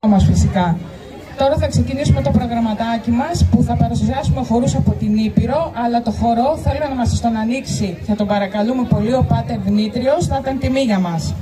Μας φυσικά. Τώρα θα ξεκινήσουμε το προγραμματάκι μας που θα παρουσιάσουμε χορούς από την Ήπειρο, αλλά το χορό θέλουμε να μας τον ανοίξει. Θα τον παρακαλούμε πολύ ο Πάτερ Δημήτριος, θα ήταν τιμή για μας.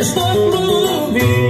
Stop moving.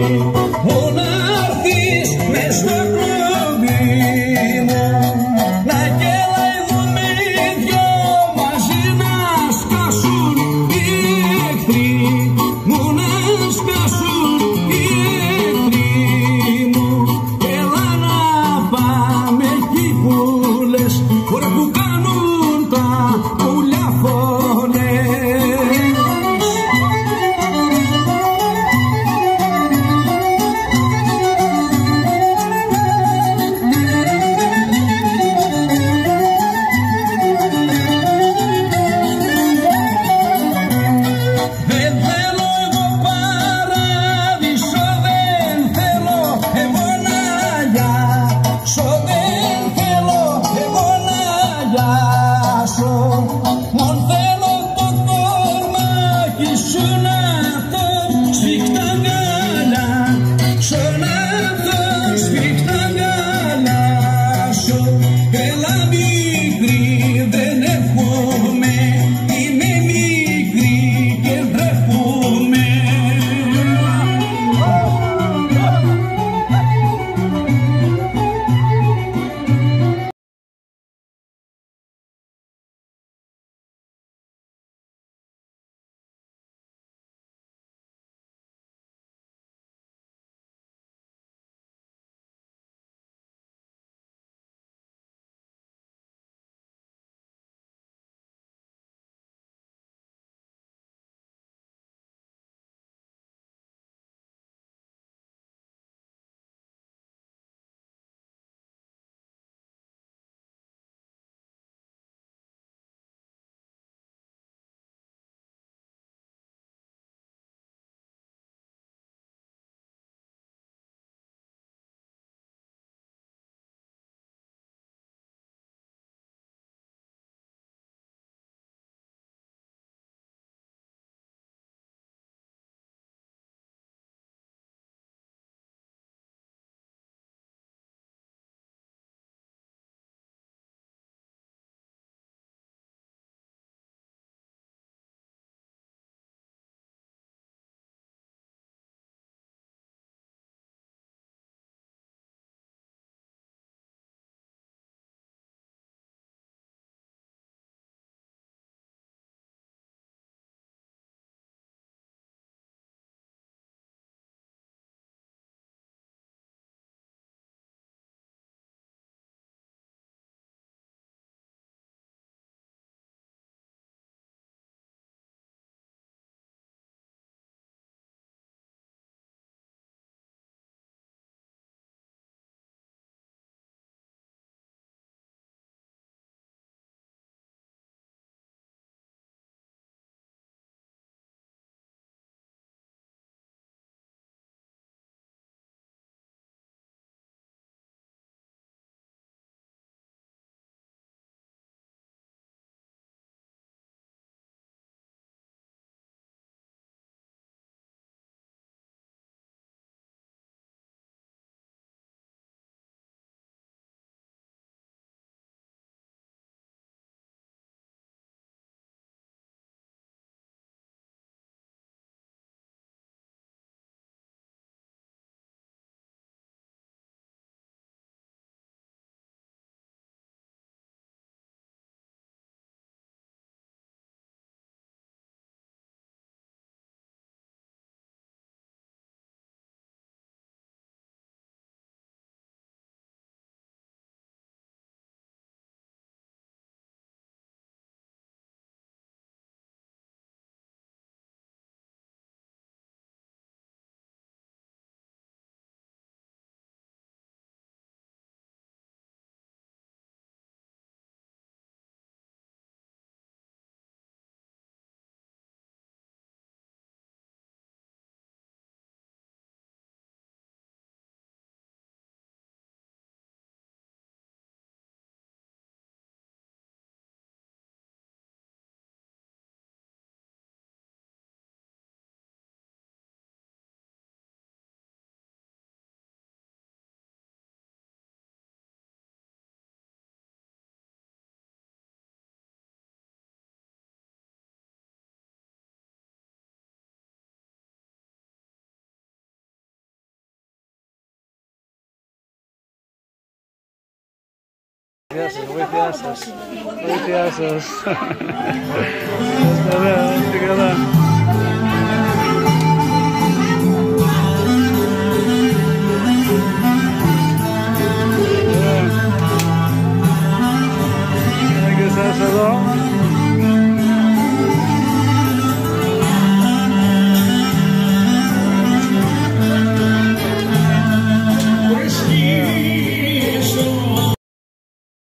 Muy tiesos.